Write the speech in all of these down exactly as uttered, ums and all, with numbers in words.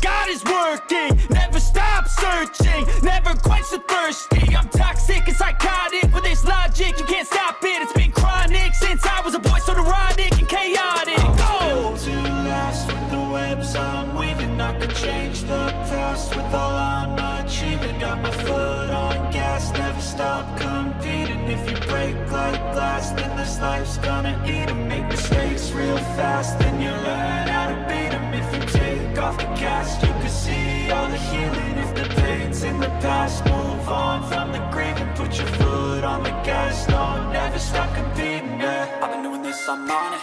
got is working. Never stop searching, never quench the thirsty. I'm toxic and psychotic, with this logic you can't stop it. It's been chronic since I was a boy, so neurotic and chaotic. Oh, I'm too lost with the webs I'm weaving. I could change the past with all I'm achieving. Got my foot on gas, never stop competing. If you break like glass, then this life's gonna eat 'em. Make mistakes real fast, then you learn how to beat 'em. If you take off the cast, you can see all the healing. If the pain's in the past, move on from the grave and put your foot on the gas. No, never stop competing, yeah. I've been doing this, I'm on it.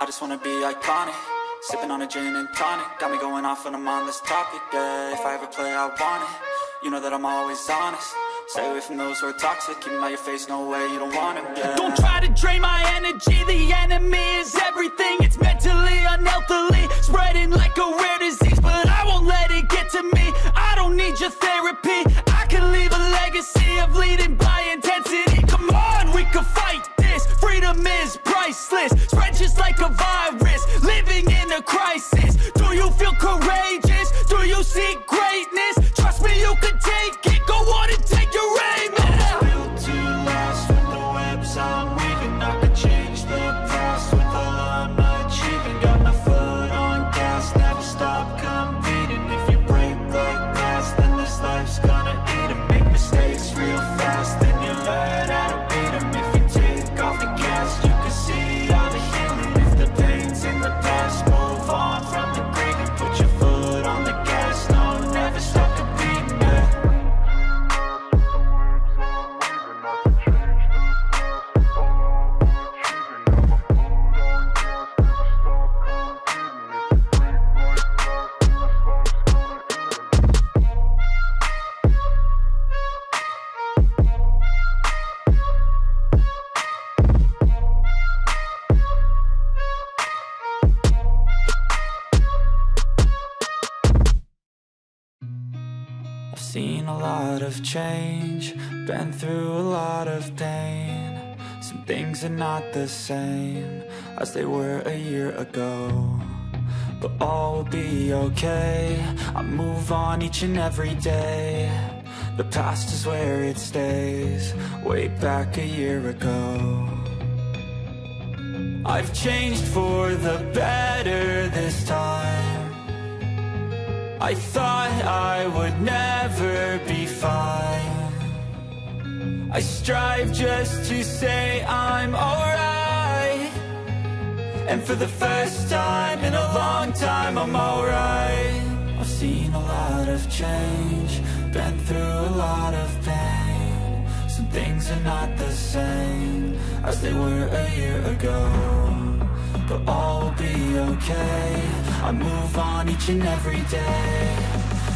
I just wanna be iconic. Sipping on a gin and tonic, got me going off on a mindless topic, yeah. If I ever play, I want it. You know that I'm always honest. Stay away from those who are toxic, keep them out your face, no way, you don't want it, yeah. Don't try to drain my energy, the enemy is everything. It's mentally, unhealthily, spreading like a rare disease. But I won't let it get to me, I don't need your therapy. I can leave a legacy of leading by intensity. Come on, we can fight this, freedom is priceless. Spread just like a virus, living in a crisis. Do you feel courageous? Do you seek greatness? Trust me, you can take it, go on and take your aim. I'm built to last with the webs I'm weaving. I could change the past with all I'm achieving. Got my foot on gas, never stop competing. If you break like glass, then this life's gonna eat 'em. Make mistakes real fast, then you learn how to beat 'em. If you take off the gas, you can see all the healing. If the pain's in the past, move on from the grave and put your foot on the gas. No, never stop. Seen a lot of change, been through a lot of pain. Some things are not the same as they were a year ago, but all will be okay. I move on each and every day. The past is where it stays, way back a year ago. I've changed for the better this time. I thought I would never be fine. I strive just to say I'm alright. And for the first time in a long time, I'm alright. I've seen a lot of change, been through a lot of pain. Some things are not the same as they were a year ago, but all will be okay. I move on each and every day.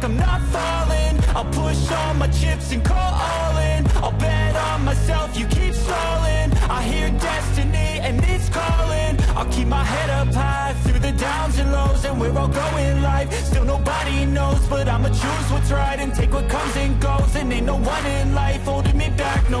I'm not falling, I'll push all my chips and call all in. I'll bet on myself, you keep stalling. I hear destiny and it's calling. I'll keep my head up high through the downs and lows, and we're all going life. Still nobody knows, but I'ma choose what's right and take what comes and goes. And ain't no one in life holding me back no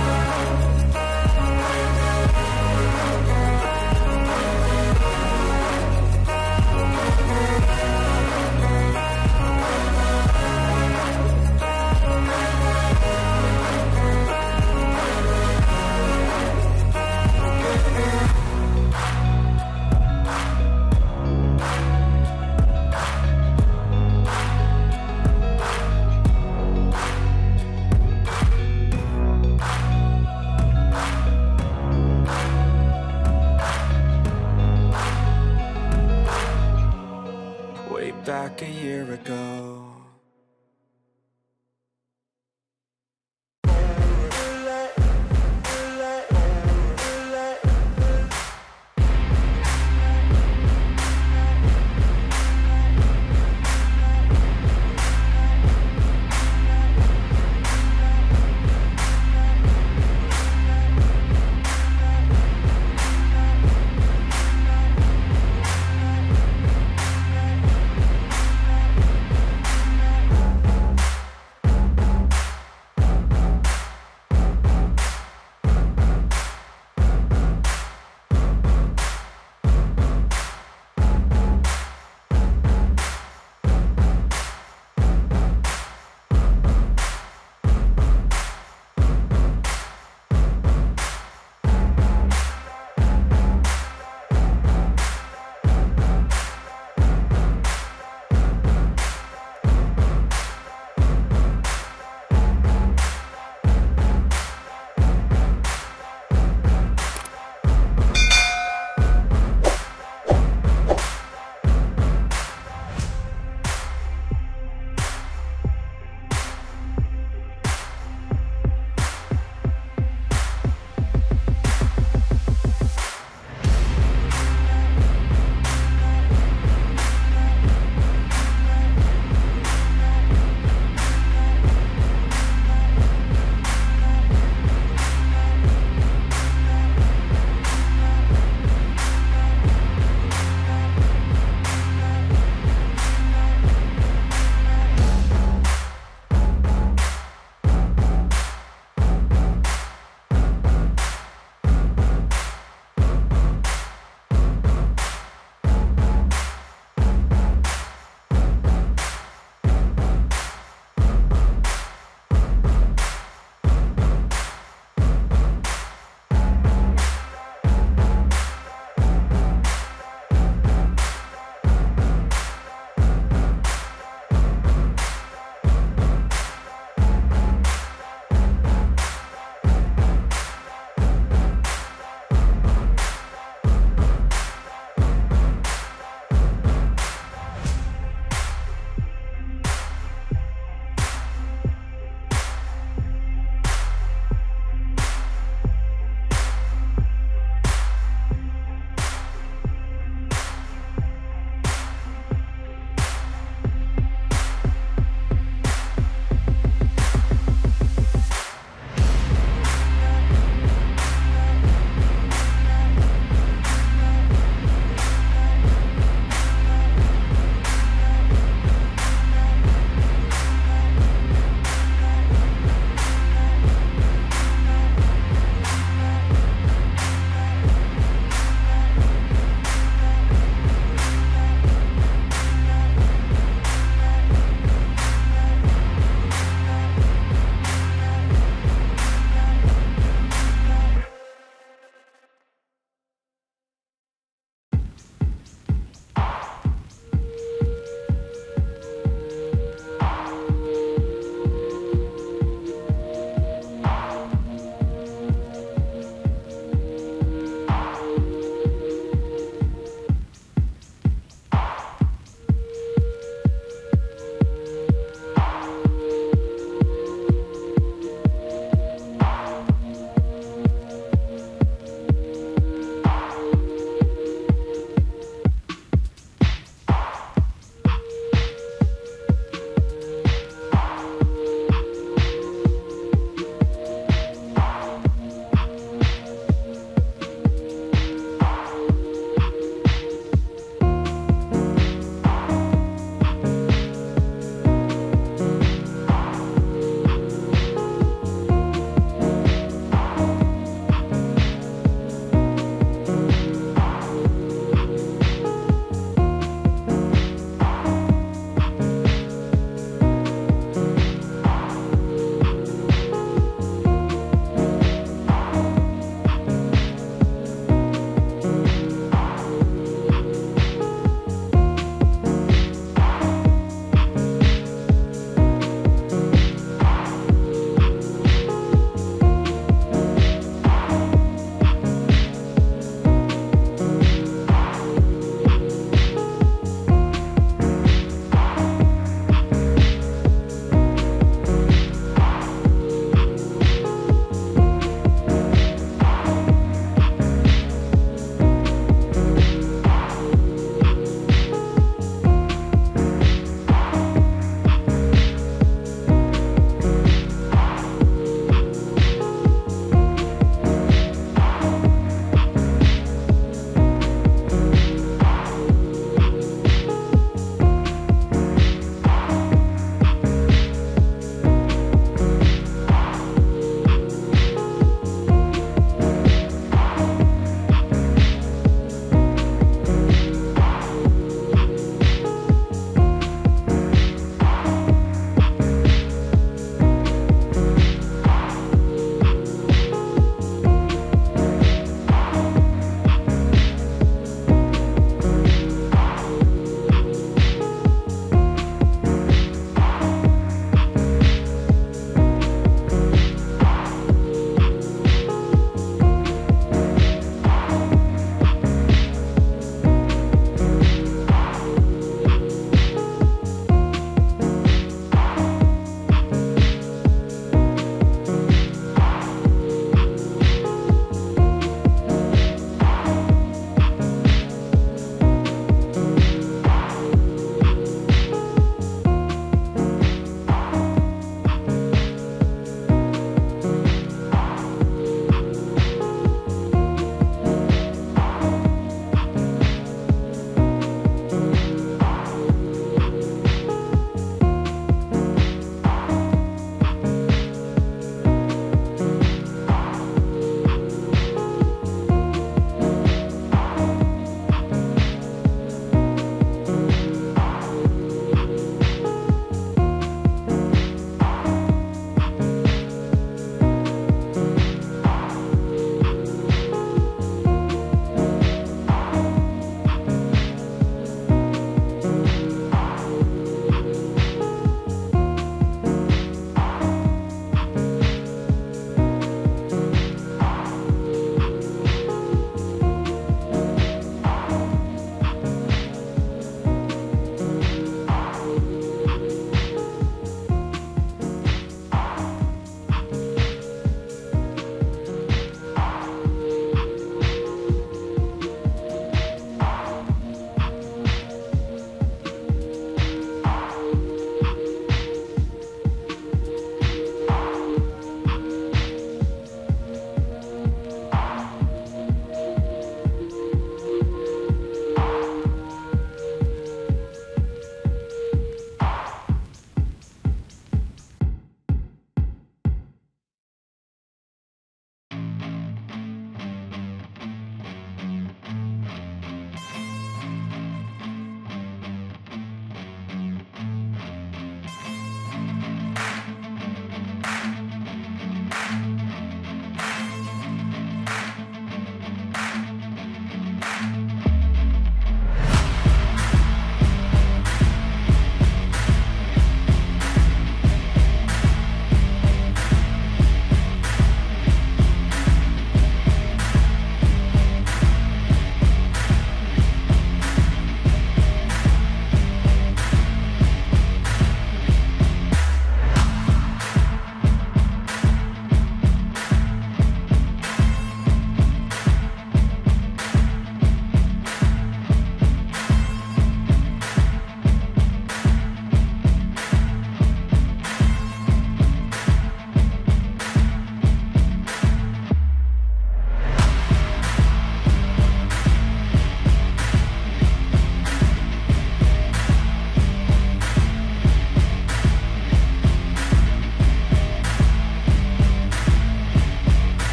a year ago.